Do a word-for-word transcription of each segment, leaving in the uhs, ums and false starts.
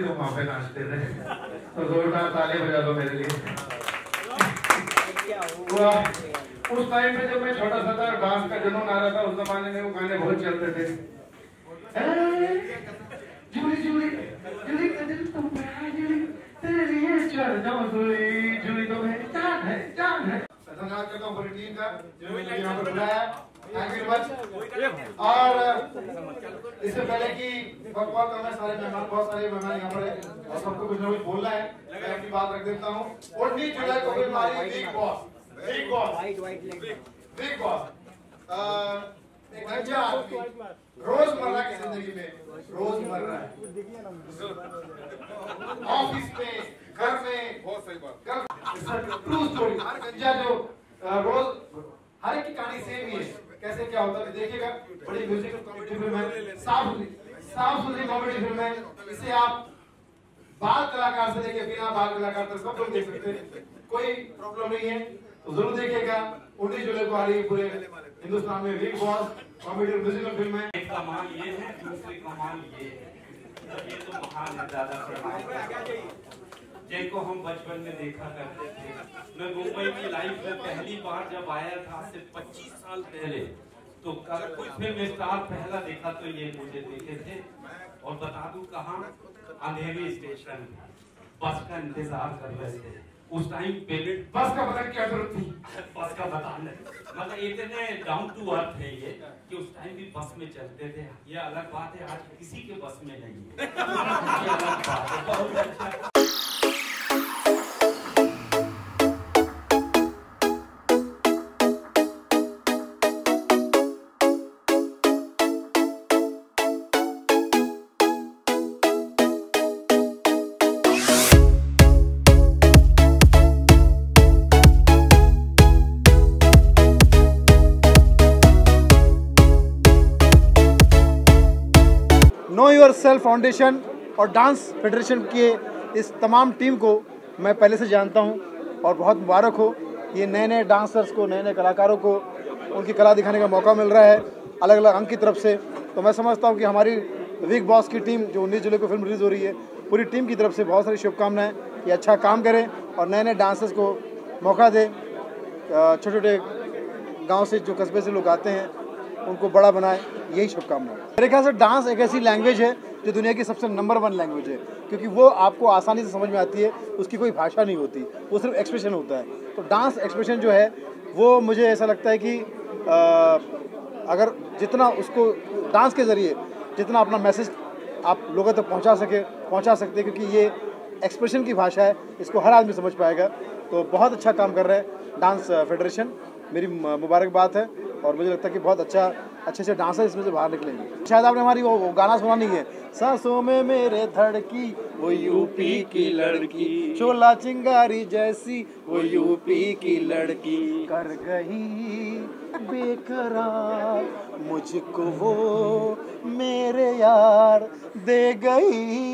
सभी लोग वहाँ पे नाचते रहे। तो जोरदार ताली बजा दो मेरे लिए। उस टाइम पे जब मैं छोटा सा था, डांस का जुनून आ रहा था, उस जमाने में वो गाने बहुत चलते थे। जुली जुली जुली का दिल तुम मेरा जुली तेरे लिए चल जाऊं जुली जुली तो मेरी जान है जान है। धन्यवाद करता हूँ पूरी टीम का जो यहाँ पर बुलाया। Thank you much. और इससे पहले कि वक्त वक्त हमें सारे मेहमान बहुत सारे मेहमान यहाँ पर हैं और सबको कुछ ना कुछ बोलना है, मैं अपनी बात रख देता हूँ। उन्नीस जुलाई को हमारी Big Boss Big Boss Big Boss एक अच्छा आदमी रोजमर्रा की जिंदगी में रोजमर्रा ऑफिस में घर में बहुत सही बात ट्रू स्टोरी हर गंजा जो रोज हर एक की कहानी सेम ही है। कैसे क्या होता है देखिएगा। बड़ी म्यूजिकल कॉमेडी फिल्म है, साफ साफ सुथरी कॉमेडी फिल्म है। इसे आप बाल कलाकार से लेके बिना बाल कलाकार तक सब लोग देख सकते हैं, कोई प्रॉब्लम नहीं है। तो जरूर देखिएगा। उन्नीस जुलाई को आ रही है पूरे हिंदुस्तान में big boss comedy musical film है। एक कमाल ये है, दूसरी कमाल ये है। ये तो महान दादा से जिनको हम बचपन में देखा करते थे। मैं मुंबई की लाइफ में पहली बार जब आया था से पच्चीस साल पहले, तो कोई फिल्म स्टार पहला देखा तो ये मुझे देखे थे। और बता दूं कहाँ, अंधेरी स्टेशन बस का इंतजार कर रहे थे। उस टाइम पेमेंट बस का पता क्या जरूरत थी, बस का बताने मतलब इतने डाउन टू अर्थ है ये कि उस टाइम भी बस में चलते थे। ये अलग बात है, आज किसी के बस में नहीं है। ये अलग बात है, बहुत अच्छा। नो योरसेल्फ फाउंडेशन और डांस फेडरेशन के इस तमाम टीम को मैं पहले से जानता हूं और बहुत मुबारक हो। ये नए नए डांसर्स को, नए नए कलाकारों को उनकी कला दिखाने का मौका मिल रहा है अलग अलग अंग की तरफ से। तो मैं समझता हूं कि हमारी बिग बॉस की टीम जो उन्नीस जुलाई को फिल्म रिलीज़ हो रही है, पूरी टीम की तरफ से बहुत सारी शुभकामनाएँ कि अच्छा काम करें और नए नए डांसर्स को मौका दें। छोटे छोटे गाँव से जो कस्बे से लोग आते हैं उनको बड़ा बनाए, यही शुभकामनाएं। मेरे ख्याल से डांस एक ऐसी लैंग्वेज है जो दुनिया की सबसे नंबर वन लैंग्वेज है, क्योंकि वो आपको आसानी से समझ में आती है। उसकी कोई भाषा नहीं होती, वो सिर्फ एक्सप्रेशन होता है। तो डांस एक्सप्रेशन जो है वो मुझे ऐसा लगता है कि आ, अगर जितना उसको डांस के ज़रिए जितना अपना मैसेज आप लोगों तक पहुँचा सके पहुँचा सकते, क्योंकि ये एक्सप्रेशन की भाषा है, इसको हर आदमी समझ पाएगा। तो बहुत अच्छा काम कर रहा है डांस फेडरेशन, मेरी मुबारकबाद है। और मुझे लगता है कि बहुत अच्छा अच्छे से डांसर इसमें से बाहर निकलेंगे। शायद आपने हमारी वो, वो गाना सुना नहीं है, सांसों में मेरे धड़की वो यूपी की लड़की, चोला चिंगारी जैसी वो यूपी की लड़की, कर गई बेकरार मुझको वो मेरे यार, दे गई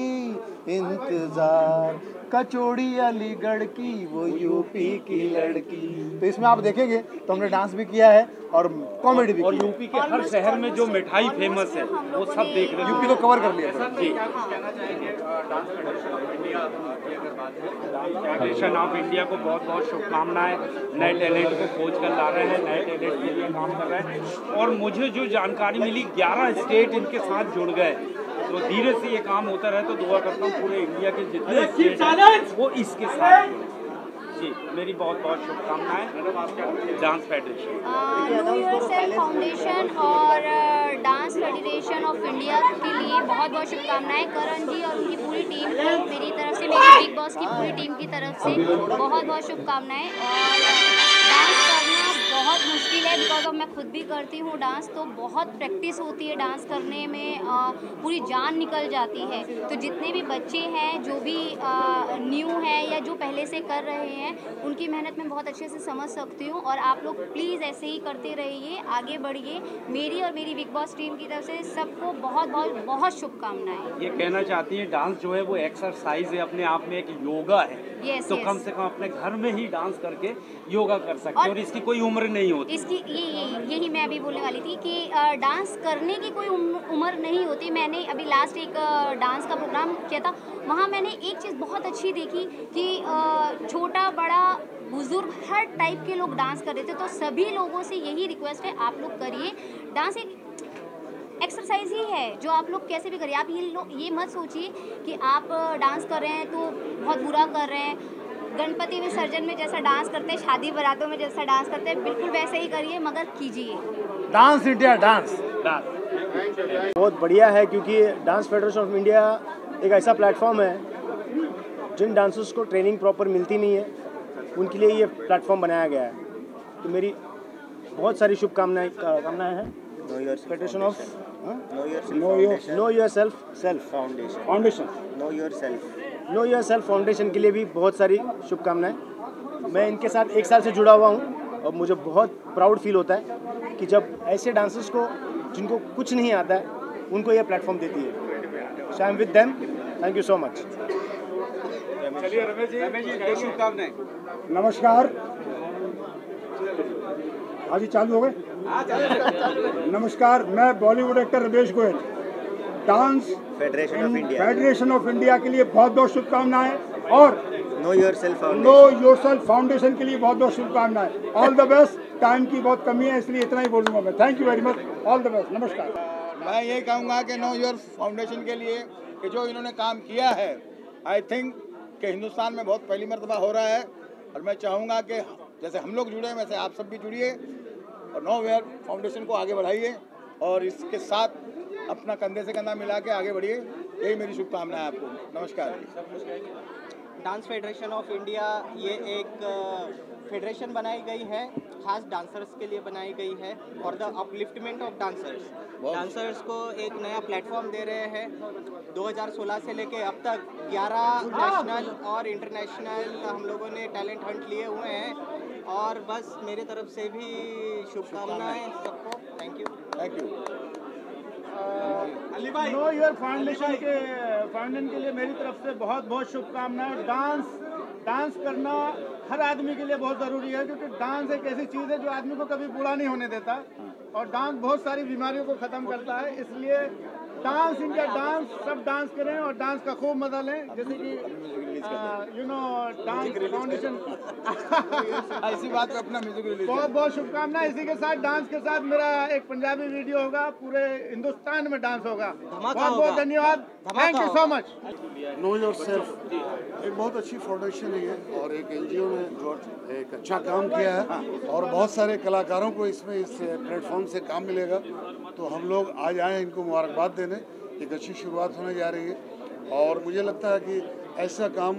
इंतजार, कचौड़ी अलीगढ़ की वो यूपी की लड़की। तो इसमें आप देखेंगे तो हमने डांस भी किया है और कॉमेडी भी। और यूपी के हर शहर में जो मिठाई फेमस है वो सब देख रहे हैं, यूपी को कवर कर लिया जी। फेडरेशन ऑफ इंडिया को बहुत बहुत शुभकामनाएं। नए टैलेंट को खोज कर ला रहे हैं, नए टैलेंट के लिए काम कर रहे हैं। और मुझे जो जानकारी मिली ग्यारह स्टेट इनके साथ जुड़ गए, तो धीरे से ये काम होता रहे। तो दुआ करता हूँ पूरे इंडिया के जितने वो इसके साथ जी। मेरी बहुत बहुत शुभकामनाएं dance federation no yourself foundation और डांस फेडरेशन ऑफ इंडिया के लिए बहुत बहुत शुभकामनाएं। करण जी और उनकी पूरी टीम को मेरी तरफ से, मेरी बिग बॉस की पूरी टीम की तरफ से बहुत बहुत शुभकामनाएं। और डांस करना बहुत मुश्किल है, बिकॉज अब मैं खुद भी करती हूँ डांस, तो बहुत प्रैक्टिस होती है। डांस करने में आ, पूरी जान निकल जाती है। तो जितने भी बच्चे हैं, जो भी न्यू हैं या जो पहले से कर रहे हैं, उनकी मेहनत मैं बहुत अच्छे से समझ सकती हूँ। और आप लोग प्लीज़ ऐसे ही करते रहिए, आगे बढ़िए। मेरी और मेरी बिग बॉस टीम की तरफ से सबको बहुत बहुत बहुत शुभकामनाएं। ये कहना चाहती है डांस जो है वो एक्सरसाइज है, अपने आप में एक योगा है। yes, तो yes. कम से कम अपने घर में ही डांस करके योगा कर सकते हैं और, और इसकी कोई उम्र नहीं होती। इसकी यही यही मैं अभी बोलने वाली थी कि डांस करने की कोई उम्र नहीं होती। मैंने अभी लास्ट एक डांस का प्रोग्राम किया था, वहाँ मैंने एक चीज़ बहुत अच्छी देखी कि छोटा बड़ा बुजुर्ग हर टाइप के लोग डांस कर रहे थे। तो सभी लोगों से यही रिक्वेस्ट है, आप लोग करिए डांस, एक एक्सरसाइज ही है जो आप लोग कैसे भी करिए। आप ये लोग ये मत सोचिए कि आप डांस कर रहे हैं तो बहुत बुरा कर रहे हैं। गणपति विसर्जन में जैसा डांस करते हैं, शादी बारातों में जैसा डांस करते हैं, बिल्कुल वैसे ही करिए, मगर कीजिए। डांस इंडिया डांस डांस बहुत बढ़िया है, क्योंकि डांस फेडरेशन ऑफ इंडिया एक ऐसा प्लेटफॉर्म है जिन डांसर्स को ट्रेनिंग प्रॉपर मिलती नहीं है, उनके लिए ये प्लेटफॉर्म बनाया गया है। तो मेरी बहुत सारी शुभकामनाएं कामनाएं हैं federation of Know Yourself self Foundation Foundation Know Yourself Know yourself foundation के लिए भी बहुत सारी शुभकामनाएं। मैं इनके साथ एक साल से जुड़ा हुआ हूं और मुझे बहुत प्राउड फील होता है कि जब ऐसे डांसर्स को जिनको कुछ नहीं आता है उनको यह प्लेटफॉर्म देती है। So I am with them, thank you so much. चलिए रमेश जी, रमेश जी बहुत शुभकामनाएं। नमस्कार। हाँ जी चालू हो गए। नमस्कार, मैं Bollywood actor Ramesh Goyal. Dance federation of India Federation of India के लिए बहुत बहुत शुभकामनाएं और Know Yourself Know yourself foundation के लिए बहुत बहुत शुभकामनाएं। All the best. टाइम की बहुत कमी है इसलिए इतना ही बोलूँगा मैं। Thank you very much. All the best. नमस्कार। मैं ये कहूँगा कि नो योर फाउंडेशन के लिए कि जो इन्होंने काम किया है, आई थिंक कि हिंदुस्तान में बहुत पहली मरतबा हो रहा है। और मैं चाहूँगा कि जैसे हम लोग जुड़े हैं वैसे आप सब भी जुड़िए और नो योर फाउंडेशन को आगे बढ़ाइए और इसके साथ अपना कंधे से कंधा मिला के आगे बढ़िए। यही मेरी शुभकामनाएं है आपको। नमस्कार। डांस फेडरेशन ऑफ इंडिया ये एक फेडरेशन बनाई गई है, खास डांसर्स के लिए बनाई गई है और the upliftment of dancers dancers को एक नया प्लेटफॉर्म दे रहे हैं। दो हज़ार सोलह से लेके अब तक ग्यारह नेशनल और इंटरनेशनल हम लोगों ने टैलेंट हंट लिए हुए हैं और बस मेरे तरफ से भी शुभकामनाएं सबको। Thank you. Thank you. Know your foundation के फाउंडेशन के लिए मेरी तरफ से बहुत बहुत शुभकामनाएं। डांस डांस करना हर आदमी के लिए बहुत ज़रूरी है, क्योंकि डांस एक ऐसी चीज़ है जो आदमी को कभी बूढ़ा नहीं होने देता और डांस बहुत सारी बीमारियों को ख़त्म करता है। इसलिए डांस इंडिया डांस, सब डांस करें और डांस का खूब मजा लें। जैसे कि यू नो डांस फाउंडेशन ऐसी बात पे अपना म्यूजिक रिलीज। बहुत बहुत शुभकामनाएं। इसी के साथ डांस के साथ मेरा एक पंजाबी वीडियो होगा, पूरे हिंदुस्तान में डांस होगा। बहुत बहुत धन्यवाद। Thank you so much. No yourself एक बहुत अच्छी फाउंडेशन है और एक एनजीओ ने एक अच्छा काम किया है और बहुत सारे कलाकारों को इसमें इस प्लेटफॉर्म से काम मिलेगा। तो हम लोग आज आए इनको मुबारकबाद देने, एक अच्छी शुरुआत होने जा रही है और मुझे लगता है कि ऐसा काम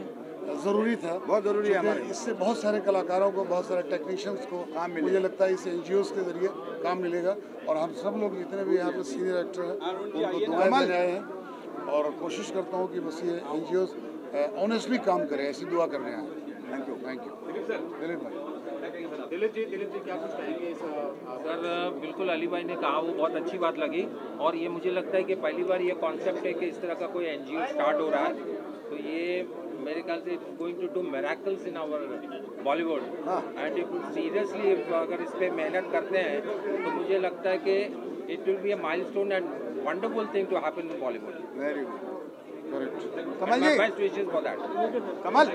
ज़रूरी था, बहुत ज़रूरी है हमारे। इससे बहुत सारे कलाकारों को, बहुत सारे टेक्नीशियंस को काम मिलेगा। मुझे लगता है इस एनजीओज़ के जरिए काम मिलेगा और हम सब लोग जितने भी यहाँ पे सीनियर एक्टर हैं उनको दुआएं मिल रहे हैं और कोशिश करता हूँ कि बस ये एनजीओज़ ऑनेस्टली काम करें, ऐसी दुआ करने आए। Thank you. Thank you Dilip भाई। दिलीप जी, दिलीप जी क्या कुछ कहेंगे इस सर? बिल्कुल अली भाई ने कहा वो बहुत अच्छी बात लगी और ये मुझे लगता है कि पहली बार ये कॉन्सेप्ट है कि इस तरह का कोई एनजीओ स्टार्ट हो रहा है। तो ये मेरे ख्याल से it's going to do miracles in our Bollywood and if seriously अगर इस पर मेहनत करते हैं तो मुझे लगता है कि it will be a milestone and wonderful thing to happen in Bollywood. Very good, correct Kamal ji, best wishes for that Kamal.